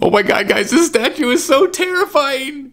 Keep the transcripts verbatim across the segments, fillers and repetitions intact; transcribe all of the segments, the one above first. Oh my god, guys, this statue is so terrifying!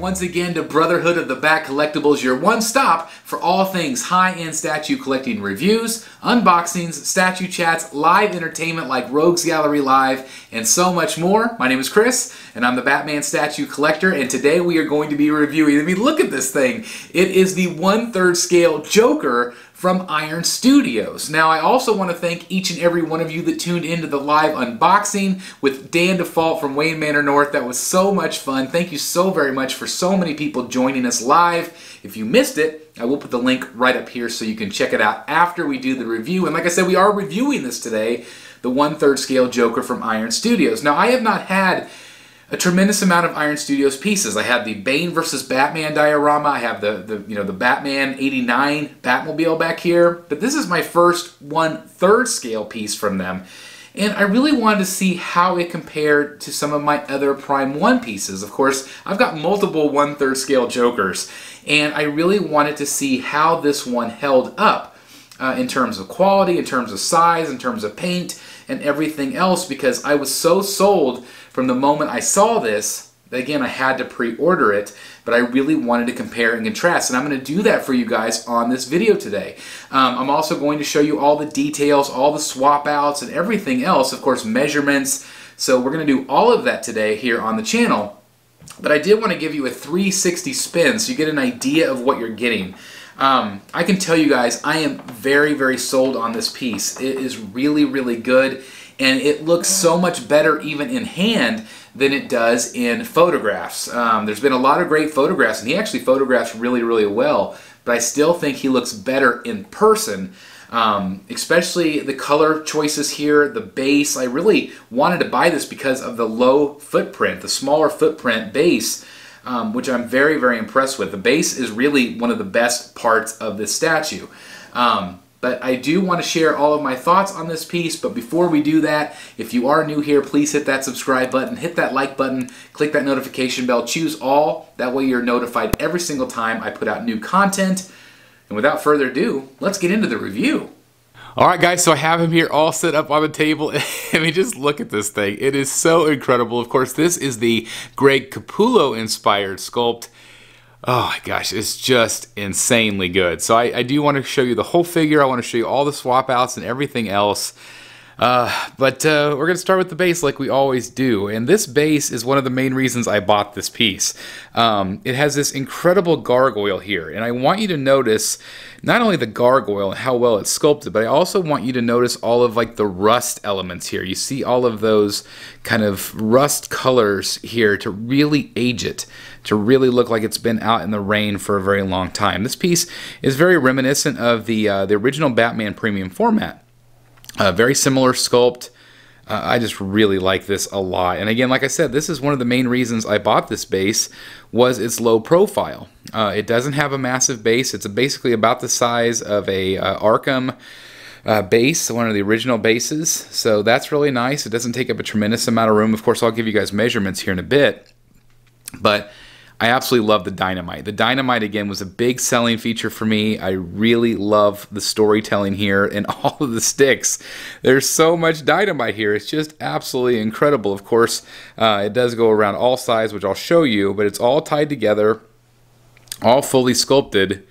Once again to Brotherhood of the Bat Collectibles, your one stop for all things high-end statue collecting reviews, unboxings, statue chats, live entertainment like Rogues Gallery Live, and so much more. My name is Chris, and I'm the Batman Statue Collector, and today we are going to be reviewing, I mean, look at this thing. It is the one-third scale Joker from Iron Studios. Now, I also want to thank each and every one of you that tuned into the live unboxing with Dan Default from Wayne Manor North. That was so much fun. Thank you so very much for so many people joining us live. If you missed it, I will put the link right up here so you can check it out after we do the review. And like I said, we are reviewing this today, the one-third scale Joker from Iron Studios. Now, I have not had a tremendous amount of Iron Studios pieces. I have the Bane versus Batman diorama. I have the, the you know the Batman eighty-nine Batmobile back here. But this is my first one-third scale piece from them. And I really wanted to see how it compared to some of my other Prime one pieces. Of course, I've got multiple one-third scale Jokers. And I really wanted to see how this one held up. Uh, in terms of quality, in terms of size, in terms of paint, and everything else, because I was so sold from the moment I saw this that, again, I had to pre-order it, but I really wanted to compare and contrast, and I'm going to do that for you guys on this video today. Um, I'm also going to show you all the details, all the swap outs, and everything else, of course, measurements, so we're going to do all of that today here on the channel, but I did want to give you a three sixty spin so you get an idea of what you're getting. Um, I can tell you guys, I am very, very sold on this piece. It is really, really good, and it looks so much better even in hand than it does in photographs. Um, there's been a lot of great photographs, and he actually photographs really, really well, but I still think he looks better in person, um, especially the color choices here, the base. I really wanted to buy this because of the low footprint, the smaller footprint base. Um, which I'm very, very impressed with. The base is really one of the best parts of this statue. Um, but I do want to share all of my thoughts on this piece, but before we do that, if you are new here, please hit that subscribe button, hit that like button, click that notification bell, choose all. That way you're notified every single time I put out new content. And without further ado, let's get into the review. All right, guys, so I have him here all set up on the table. I mean, just look at this thing. It is so incredible. Of course, this is the Greg Capullo-inspired sculpt. Oh, my gosh, it's just insanely good. So I, I do want to show you the whole figure. I want to show you all the swap outs and everything else. Uh, but uh, we're going to start with the base like we always do. And this base is one of the main reasons I bought this piece. Um, it has this incredible gargoyle here. And I want you to notice not only the gargoyle and how well it's sculpted, but I also want you to notice all of like the rust elements here. You see all of those kind of rust colors here to really age it, to really look like it's been out in the rain for a very long time. This piece is very reminiscent of the, uh, the original Batman premium format. Uh, very similar sculpt. Uh, I just really like this a lot. And again, like I said, this is one of the main reasons I bought this base was its low profile. Uh, it doesn't have a massive base. It's basically about the size of a uh, Arkham uh, base, one of the original bases. So that's really nice. It doesn't take up a tremendous amount of room. Of course, I'll give you guys measurements here in a bit. But I absolutely love the dynamite. The dynamite, again, was a big selling feature for me. I really love the storytelling here and all of the sticks. There's so much dynamite here. It's just absolutely incredible. Of course, uh, it does go around all sides, which I'll show you, but it's all tied together, all fully sculpted,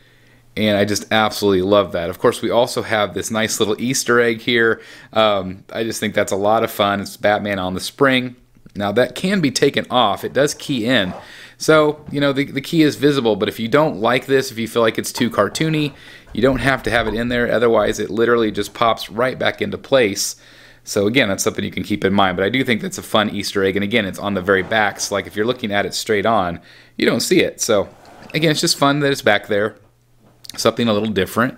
and I just absolutely love that. Of course, we also have this nice little Easter egg here. Um, I just think that's a lot of fun. It's Batman on the spring. Now, that can be taken off. It does key in. So, you know, the, the key is visible, but if you don't like this, if you feel like it's too cartoony, you don't have to have it in there. Otherwise, it literally just pops right back into place. So, again, that's something you can keep in mind. But I do think that's a fun Easter egg. And, again, it's on the very back. So, like, if you're looking at it straight on, you don't see it. So, again, it's just fun that it's back there. Something a little different.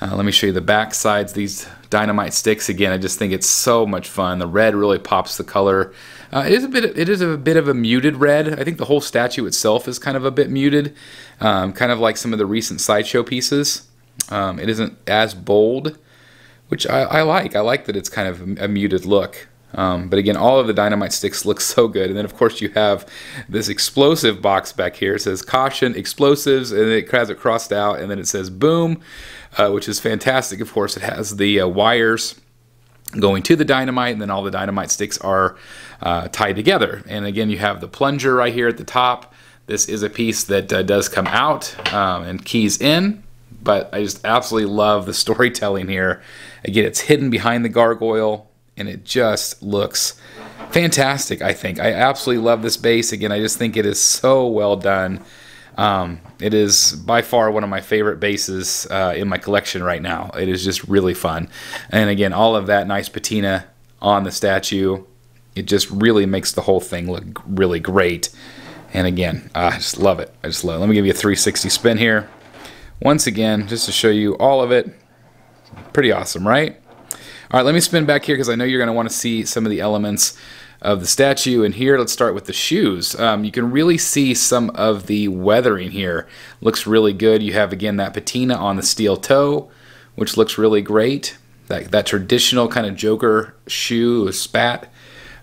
Uh, let me show you the back sides. These dynamite sticks, again, I just think it's so much fun. The red really pops the color. Uh, it is a bit. It is a bit of a muted red. I think the whole statue itself is kind of a bit muted, um, kind of like some of the recent Sideshow pieces. Um, it isn't as bold, which I, I like. I like that it's kind of a muted look. Um, but again, all of the dynamite sticks look so good. And then, of course, you have this explosive box back here. It says, caution, explosives, and it has it crossed out. And then it says, boom, uh, which is fantastic. Of course, it has the uh, wires going to the dynamite, and then all the dynamite sticks are uh, tied together. And again, you have the plunger right here at the top. This is a piece that uh, does come out um, and keys in. But I just absolutely love the storytelling here. Again, it's hidden behind the gargoyle, and it just looks fantastic, I think. I absolutely love this base. Again, I just think it is so well done. Um, it is by far one of my favorite bases uh, in my collection right now. It is just really fun. And again, all of that nice patina on the statue, it just really makes the whole thing look really great. And again, uh, I just love it. I just love it. Let me give you a three sixty spin here. Once again, just to show you all of it. Pretty awesome, right? All right, let me spin back here because I know you're going to want to see some of the elements of the statue. And here, let's start with the shoes. Um, you can really see some of the weathering here. Looks really good. You have, again, that patina on the steel toe, which looks really great. That, that traditional kind of Joker shoe or spat.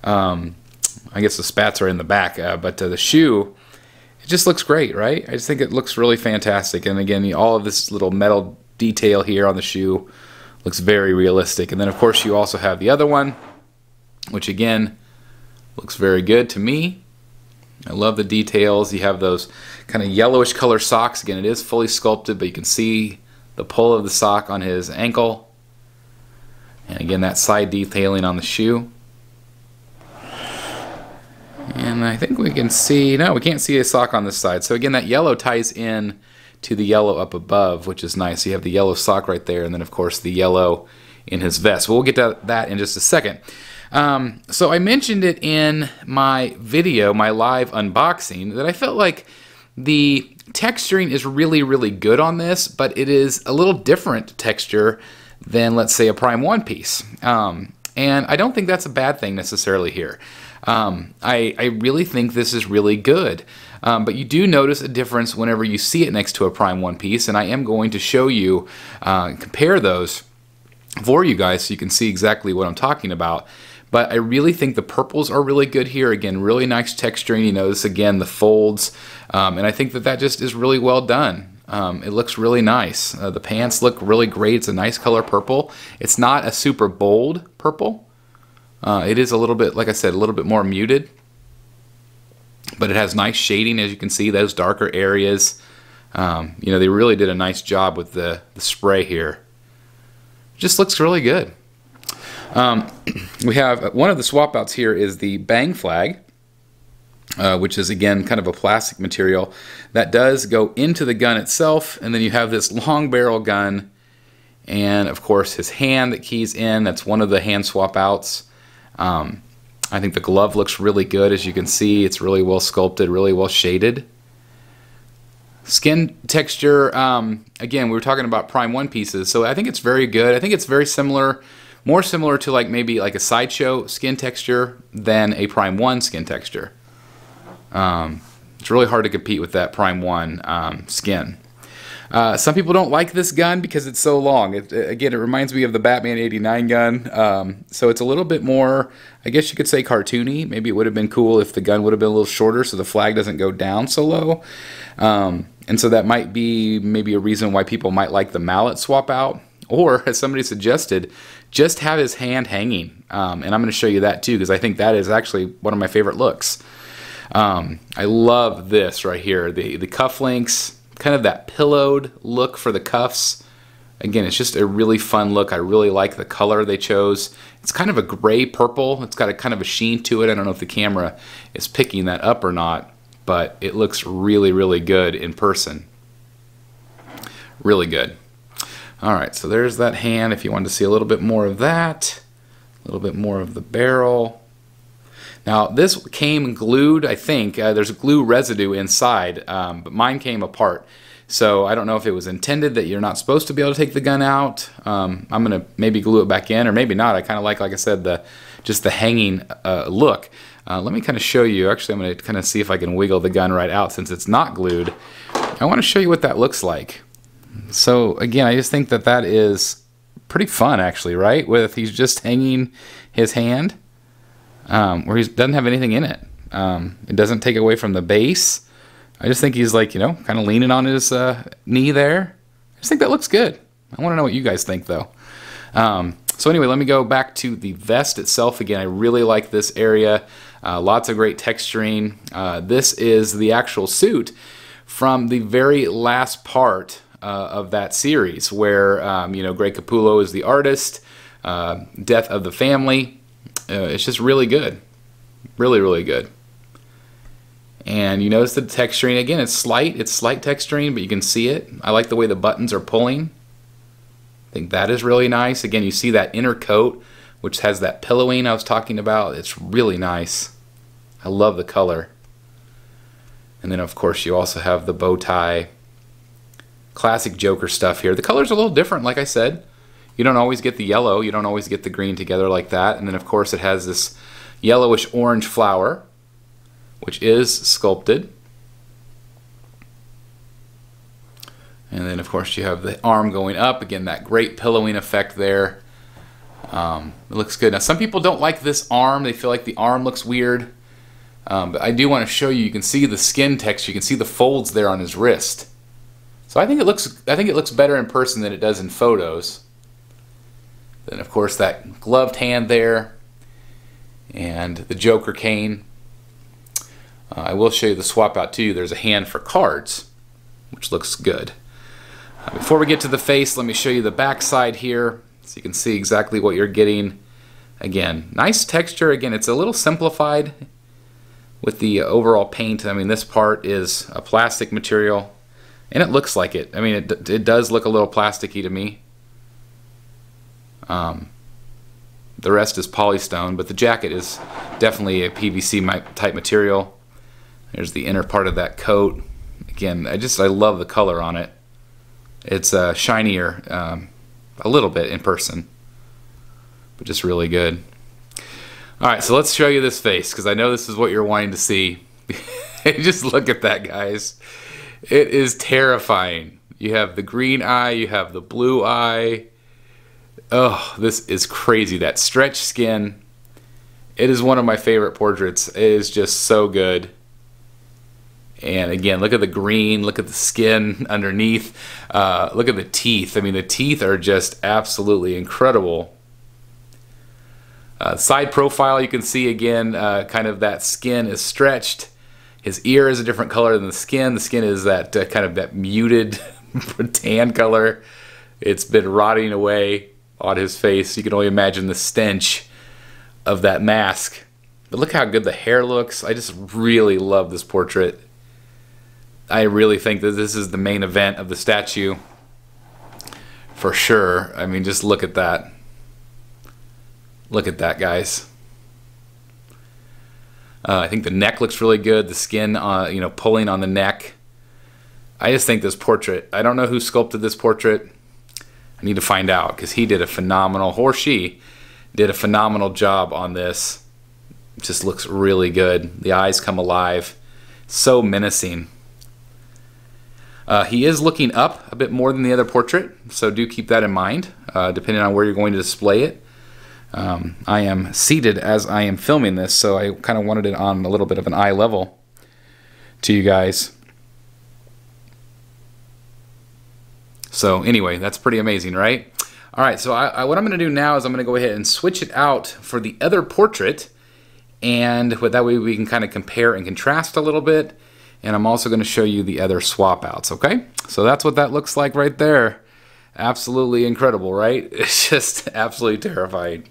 Um, I guess the spats are in the back, uh, but uh, the shoe, it just looks great, right? I just think it looks really fantastic. And again, all of this little metal detail here on the shoe looks very realistic. And then, of course, you also have the other one, which, again, looks very good to me. I love the details. You have those kind of yellowish color socks. Again, it is fully sculpted, but you can see the pull of the sock on his ankle. And, again, that side detailing on the shoe. And I think we can see, no, we can't see a sock on this side. So, again, that yellow ties in to the yellow up above, which is nice. You have the yellow sock right there, and then, of course, the yellow in his vest. We'll get to that in just a second. Um, so I mentioned it in my video, my live unboxing, that I felt like the texturing is really, really good on this, but it is a little different texture than, let's say, a Prime one piece. Um, and I don't think that's a bad thing necessarily here. Um, I, I really think this is really good. Um, but you do notice a difference whenever you see it next to a Prime one piece, and I am going to show you, uh, compare those for you guys so you can see exactly what I'm talking about. But I really think the purples are really good here. Again, really nice texturing. You notice, again, the folds, um, and I think that that just is really well done. Um, it looks really nice. Uh, the pants look really great. It's a nice color purple. It's not a super bold purple. Uh, it is a little bit, like I said, a little bit more muted. But it has nice shading, as you can see, those darker areas. Um, you know, they really did a nice job with the, the spray here. Just looks really good. Um, we have, one of the swap outs here is the Bang Flag, uh, which is, again, kind of a plastic material that does go into the gun itself. And then you have this long barrel gun. And, of course, his hand that keys in. That's one of the hand swap outs. Um, I think the glove looks really good. As you can see, it's really well sculpted, really well shaded. Skin texture, um, again, we were talking about Prime one pieces, so I think it's very good. I think it's very similar, more similar to like maybe like a Sideshow skin texture than a Prime one skin texture. Um, it's really hard to compete with that Prime one um, skin. Uh, some people don't like this gun because it's so long. It, again, it reminds me of the Batman eighty-nine gun. Um, so it's a little bit more, I guess you could say, cartoony. Maybe it would have been cool if the gun would have been a little shorter so the flag doesn't go down so low. Um, and so that might be maybe a reason why people might like the mallet swap out. Or, as somebody suggested, just have his hand hanging. Um, and I'm going to show you that too, because I think that is actually one of my favorite looks. Um, I love this right here, the, the cufflinks. Kind of that pillowed look for the cuffs. Again, it's just a really fun look. I really like the color they chose. It's kind of a gray purple. It's got a kind of a sheen to it. I don't know if the camera is picking that up or not, but it looks really, really good in person. Really good. All right, so there's that hand. If you wanted to see a little bit more of that, a little bit more of the barrel. Now, this came glued, I think. Uh, there's glue residue inside, um, but mine came apart. So I don't know if it was intended that you're not supposed to be able to take the gun out. Um, I'm going to maybe glue it back in, or maybe not. I kind of like, like I said, the just the hanging uh, look. Uh, let me kind of show you. Actually, I'm going to kind of see if I can wiggle the gun right out since it's not glued. I want to show you what that looks like. So, again, I just think that that is pretty fun, actually, right? With he's just hanging his hand. um, where he doesn't have anything in it. Um, it doesn't take away from the base. I just think he's like, you know, kind of leaning on his uh, knee there. I just think that looks good. I want to know what you guys think, though. Um, so anyway, let me go back to the vest itself again. I really like this area. Uh, lots of great texturing. Uh, this is the actual suit from the very last part uh, of that series where, um, you know, Greg Capullo is the artist, uh, Death of the Family. Uh, it's just really good. Really, really good. And you notice the texturing, again, it's slight. It's slight texturing, but you can see it. I like the way the buttons are pulling. I think that is really nice. Again, you see that inner coat, which has that pillowing I was talking about. It's really nice. I love the color. And then, of course, you also have the bow tie. Classic Joker stuff here. The color's a little different, like I said. You don't always get the yellow. You don't always get the green together like that. And then, of course, it has this yellowish-orange flower, which is sculpted. And then, of course, you have the arm going up. Again, that great pillowing effect there. Um, it looks good. Now, some people don't like this arm. They feel like the arm looks weird. Um, but I do want to show you. You can see the skin texture. You can see the folds there on his wrist. So I think it looks. I think it looks better in person than it does in photos. Then, of course, that gloved hand there, and the Joker cane. Uh, I will show you the swap out too. There's a hand for cards, which looks good. Uh, before we get to the face, let me show you the back side here, so you can see exactly what you're getting. Again, nice texture. Again, it's a little simplified with the overall paint. I mean, this part is a plastic material, and it looks like it. I mean, it, it does look a little plasticky to me. Um, the rest is polystone, but the jacket is definitely a P V C type material. There's the inner part of that coat. Again, I just, I love the color on it. It's uh, shinier um, a little bit in person, but just really good. All right, so let's show you this face, because I know this is what you're wanting to see. Just look at that, guys. It is terrifying. You have the green eye, you have the blue eye. Oh, this is crazy. That stretched skin. It is one of my favorite portraits. It is just so good. And again, look at the green, look at the skin underneath. Uh, look at the teeth. I mean, the teeth are just absolutely incredible. Uh, side profile, you can see again, uh, kind of that skin is stretched. His ear is a different color than the skin. The skin is that uh, kind of that muted tan color. It's been rotting away on his face. You can only imagine the stench of that mask. But look how good the hair looks. I just really love this portrait. I really think that this is the main event of the statue, for sure. I mean, just look at that. Look at that, guys. Uh, I think the neck looks really good. The skin, uh, you know, pulling on the neck. I just think this portrait, I don't know who sculpted this portrait. I need to find out, because he did a phenomenal, or she did a phenomenal job on this. It just looks really good. The eyes come alive. So menacing. Uh, he is looking up a bit more than the other portrait, so do keep that in mind, uh, depending on where you're going to display it. Um, I am seated as I am filming this, so I kind of wanted it on a little bit of an eye level to you guys. So anyway, that's pretty amazing, right? All right, so I, I, what I'm going to do now is I'm going to go ahead and switch it out for the other portrait, and that way we can kind of compare and contrast a little bit, and I'm also going to show you the other swap outs, okay? So that's what that looks like right there. Absolutely incredible, right? It's just absolutely terrifying.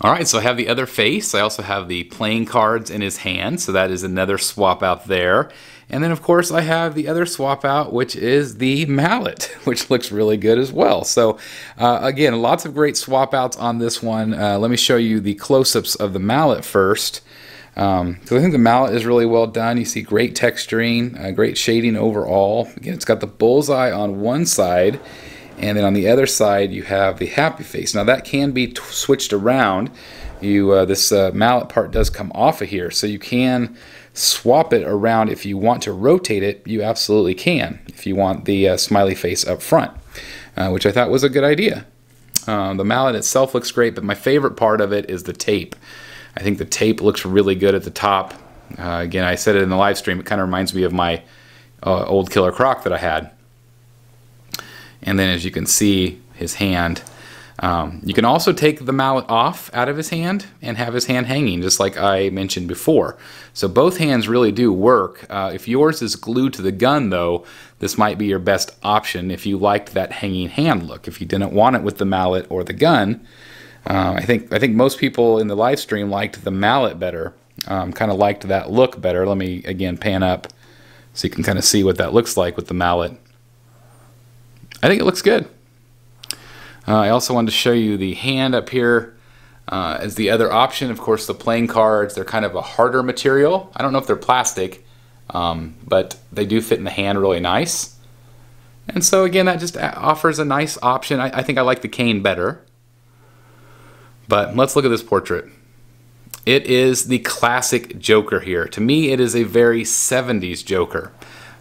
All right, so I have the other face. I also have the playing cards in his hand, so that is another swap out there. And then, of course, I have the other swap out, which is the mallet, which looks really good as well. So, uh, again, lots of great swap outs on this one. Uh, let me show you the close-ups of the mallet first. Um, so I think the mallet is really well done. You see great texturing, uh, great shading overall. Again, it's got the bullseye on one side. And then on the other side, you have the happy face. Now that can be t switched around. You uh, this uh, mallet part does come off of here, so you can swap it around if you want to rotate it. You absolutely can if you want the uh, smiley face up front, uh, which I thought was a good idea. Um, the mallet itself looks great, but my favorite part of it is the tape. I think the tape looks really good at the top. Uh, again, I said it in the live stream, it kind of reminds me of my uh, old Killer Croc that I had. And then as you can see, his hand. Um, you can also take the mallet off out of his hand and have his hand hanging, just like I mentioned before. So both hands really do work. Uh, if yours is glued to the gun, though, this might be your best option if you liked that hanging hand look. If you didn't want it with the mallet or the gun, uh, I think I think most people in the live stream liked the mallet better, um, kind of liked that look better. Let me, again, pan up so you can kind of see what that looks like with the mallet. I think it looks good. Uh, I also wanted to show you the hand up here uh, as the other option. Of course, the playing cards, they're kind of a harder material. I don't know if they're plastic, um, but they do fit in the hand really nice. And so again, that just offers a nice option. I, I think I like the cane better. But let's look at this portrait. It is the classic Joker here. To me, it is a very seventies Joker.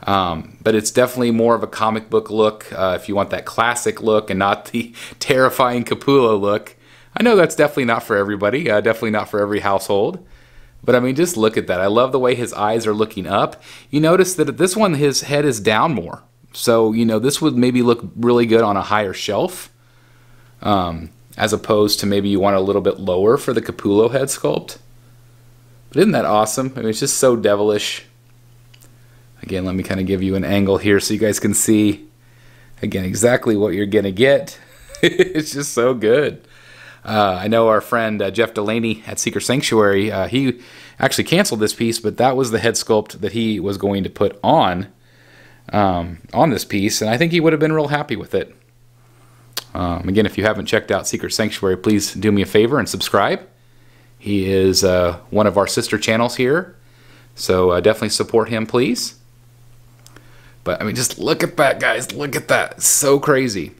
Um, but it's definitely more of a comic book look uh, if you want that classic look and not the terrifying Capullo look. I know that's definitely not for everybody, uh, definitely not for every household. But I mean, just look at that. I love the way his eyes are looking up. You notice that at this one, his head is down more. So, you know, this would maybe look really good on a higher shelf. Um, as opposed to maybe you want a little bit lower for the Capullo head sculpt. But isn't that awesome? I mean, it's just so devilish. Again, let me kind of give you an angle here so you guys can see, again, exactly what you're going to get. It's just so good. Uh, I know our friend uh, Jeff Delaney at Secret Sanctuary, uh, he actually canceled this piece, but that was the head sculpt that he was going to put on, um, on this piece, and I think he would have been real happy with it. Um, again, if you haven't checked out Secret Sanctuary, please do me a favor and subscribe. He is uh, one of our sister channels here, so uh, definitely support him, please. But I mean, just look at that, guys. Look at that. So crazy.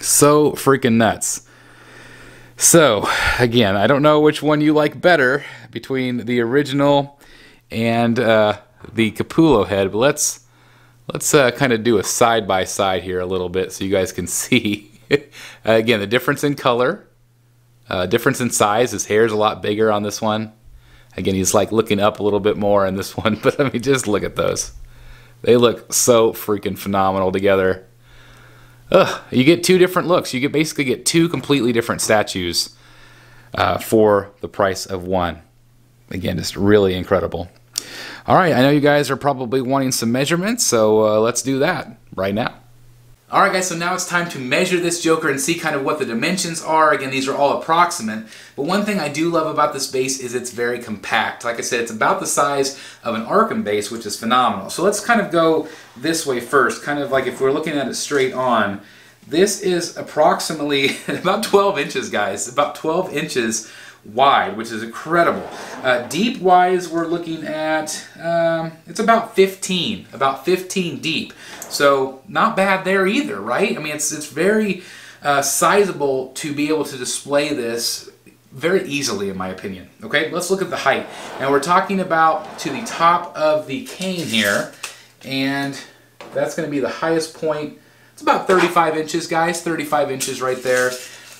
So freaking nuts. So, again, I don't know which one you like better between the original and uh, the Capullo head. But let's let's uh, kind of do a side-by-side here a little bit so you guys can see. uh, again, the difference in color, uh, difference in size. His hair is a lot bigger on this one. Again, he's like looking up a little bit more in this one. But I mean, just look at those. They look so freaking phenomenal together. Ugh, you get two different looks. You get basically get two completely different statues uh, for the price of one. Again, just really incredible. All right, I know you guys are probably wanting some measurements, so uh, let's do that right now. All right, guys, so now it's time to measure this Joker and see kind of what the dimensions are. Again, these are all approximate, but one thing I do love about this base is it's very compact. Like I said, it's about the size of an Arkham base, which is phenomenal. So let's kind of go this way first, kind of like if we're looking at it straight on. This is approximately about twelve inches, guys, about twelve inches wide, which is incredible. Uh, deep-wise, we're looking at, um, it's about fifteen, about fifteen deep. So not bad there either, right? I mean, it's, it's very uh, sizable to be able to display this very easily, in my opinion. Okay, let's look at the height. Now we're talking about to the top of the cane here, and that's gonna be the highest point. It's about thirty-five inches, guys, thirty-five inches right there.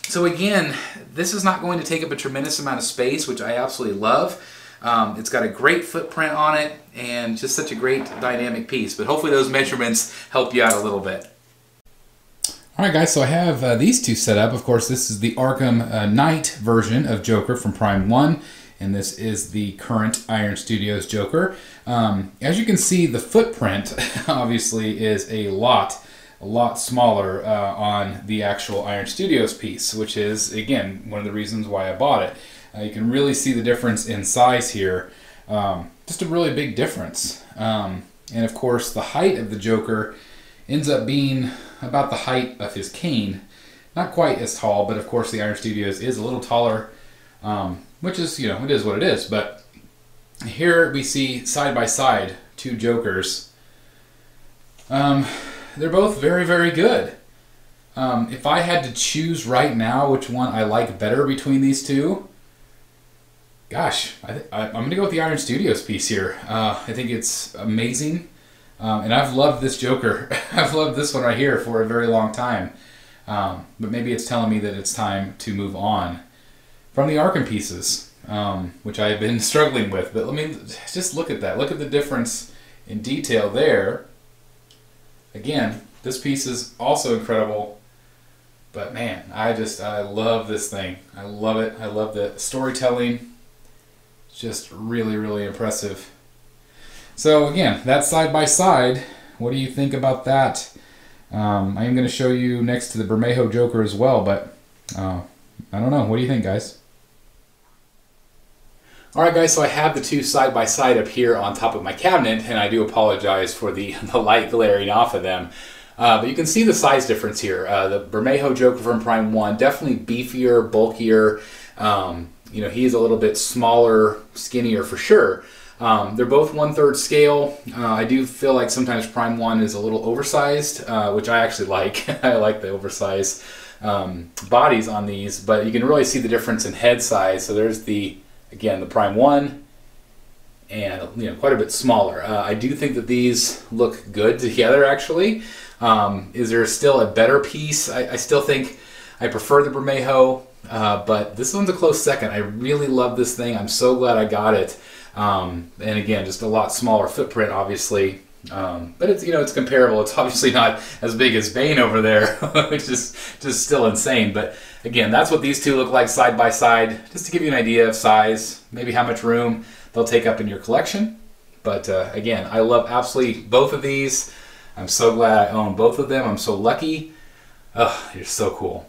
So again, this is not going to take up a tremendous amount of space, which I absolutely love. Um, it's got a great footprint on it and just such a great dynamic piece. But hopefully those measurements help you out a little bit. All right, guys, so I have uh, these two set up. Of course, this is the Arkham uh, Knight version of Joker from Prime one. And this is the current Iron Studios Joker. Um, as you can see, the footprint obviously is a lot, a lot smaller uh, on the actual Iron Studios piece, which is, again, one of the reasons why I bought it. Uh, you can really see the difference in size here. Um, just a really big difference. Um, and of course, the height of the Joker ends up being about the height of his cane. Not quite as tall, but of course the Iron Studios is a little taller, um, which is, you know, it is what it is. But here we see side by side two Jokers. Um, they're both very, very good. Um, if I had to choose right now which one I like better between these two, gosh, I I, I'm going to go with the Iron Studios piece here. Uh, I think it's amazing, um, and I've loved this Joker. I've loved this one right here for a very long time, um, but maybe it's telling me that it's time to move on from the Arkham pieces. um, which I have been struggling with. But let me just look at that. Look at the difference in detail there. Again, this piece is also incredible. But man, I just, I love this thing. I love it. I love the storytelling. It's just really, really impressive. So again, that's side by side. What do you think about that? Um, I am going to show you next to the Bermejo Joker as well, but uh, I don't know. What do you think, guys? Alright guys, so I have the two side by side up here on top of my cabinet, and I do apologize for the, the light glaring off of them. Uh, but you can see the size difference here. Uh, the Bermejo Joker from Prime one, definitely beefier, bulkier. Um, you know, he's a little bit smaller, skinnier for sure. Um, they're both one-third scale. Uh, I do feel like sometimes Prime one is a little oversized, uh, which I actually like. I like the oversized um, bodies on these, but you can really see the difference in head size. So there's the, again, the Prime one. And you know, quite a bit smaller. Uh, I do think that these look good together, actually. Um, is there still a better piece? I, I still think I prefer the Bermejo, uh, but this one's a close second. I really love this thing. I'm so glad I got it. Um, and again, just a lot smaller footprint, obviously. Um, but it's, you know, it's comparable. It's obviously not as big as Bane over there, which is just still insane. But again, that's what these two look like side by side, just to give you an idea of size, maybe how much room they'll take up in your collection. But uh, again, I love absolutely both of these. I'm so glad I own both of them. I'm so lucky. Oh, you're so cool.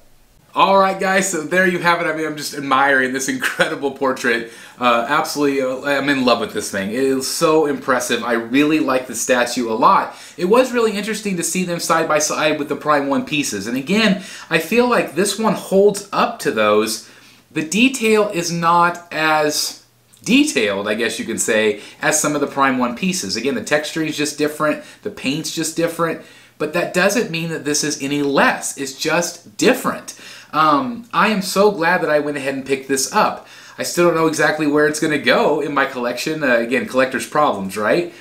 All right, guys, so there you have it. I mean, I'm just admiring this incredible portrait. Uh, absolutely, uh, I'm in love with this thing. It is so impressive. I really like the statue a lot. It was really interesting to see them side by side with the Prime one pieces. And again, I feel like this one holds up to those. The detail is not as detailed, I guess you can say, as some of the Prime one pieces. Again, the texture is just different, the paint's just different, but that doesn't mean that this is any less. It's just different. Um, I am so glad that I went ahead and picked this up. I still don't know exactly where it's going to go in my collection. Uh, again, collector's problems, right?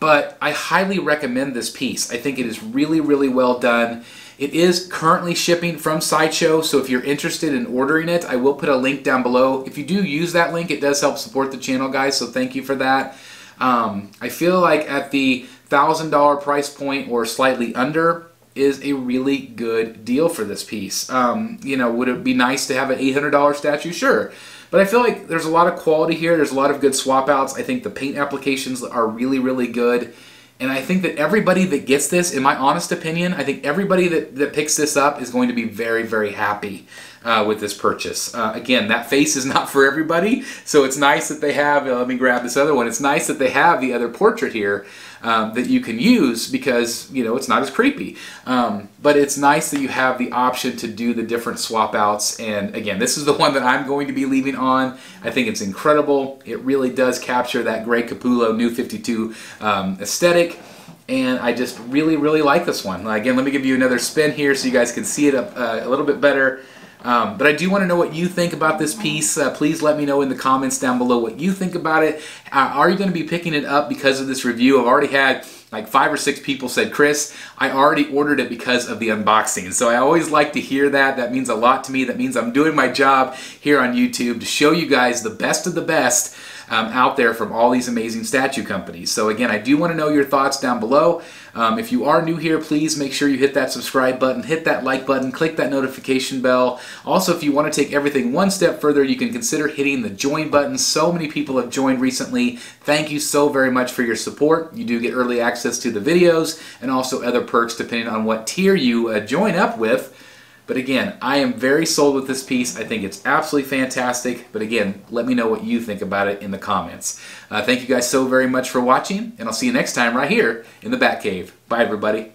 But I highly recommend this piece. I think it is really, really well done. It is currently shipping from Sideshow, so if you're interested in ordering it, I will put a link down below. If you do use that link, it does help support the channel, guys, so thank you for that. Um, I feel like at the one thousand dollar price point or slightly under is a really good deal for this piece. Um, you know, would it be nice to have an eight hundred dollar statue? Sure. But I feel like there's a lot of quality here. There's a lot of good swap outs. I think the paint applications are really, really good. And I think that everybody that gets this, in my honest opinion, I think everybody that, that picks this up is going to be very, very happy uh, with this purchase. Uh, again, that face is not for everybody, so it's nice that they have, uh, let me grab this other one, it's nice that they have the other portrait here um, that you can use because, you know, it's not as creepy. Um, but it's nice that you have the option to do the different swap outs. And again, this is the one that I'm going to be leaving on. I think it's incredible. It really does capture that Greg Capullo New fifty-two um, aesthetic. And I just really, really like this one. Again, let me give you another spin here so you guys can see it up, uh, a little bit better. Um, but I do want to know what you think about this piece. Uh, please let me know in the comments down below what you think about it. Uh, are you going to be picking it up because of this review? I've already had like five or six people said, Chris, I already ordered it because of the unboxing. So I always like to hear that. That means a lot to me. That means I'm doing my job here on YouTube to show you guys the best of the best um, out there from all these amazing statue companies. So again, I do want to know your thoughts down below. Um, if you are new here, please make sure you hit that subscribe button, hit that like button, click that notification bell. Also, if you want to take everything one step further, you can consider hitting the join button. So many people have joined recently. Thank you so very much for your support. You do get early access to the videos and also other perks depending on what tier you uh, join up with. But again, I am very sold with this piece. I think it's absolutely fantastic. But again, let me know what you think about it in the comments. Uh, thank you guys so very much for watching, and I'll see you next time right here in the Bat Cave. Bye, everybody.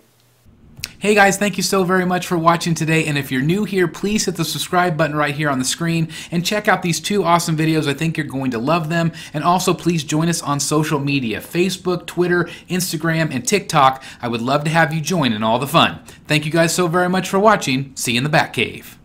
Hey guys, thank you so very much for watching today, and if you're new here, please hit the subscribe button right here on the screen and check out these two awesome videos. I think you're going to love them. And also, please join us on social media, Facebook, Twitter, Instagram, and TikTok. I would love to have you join in all the fun. Thank you guys so very much for watching. See you in the Bat Cave.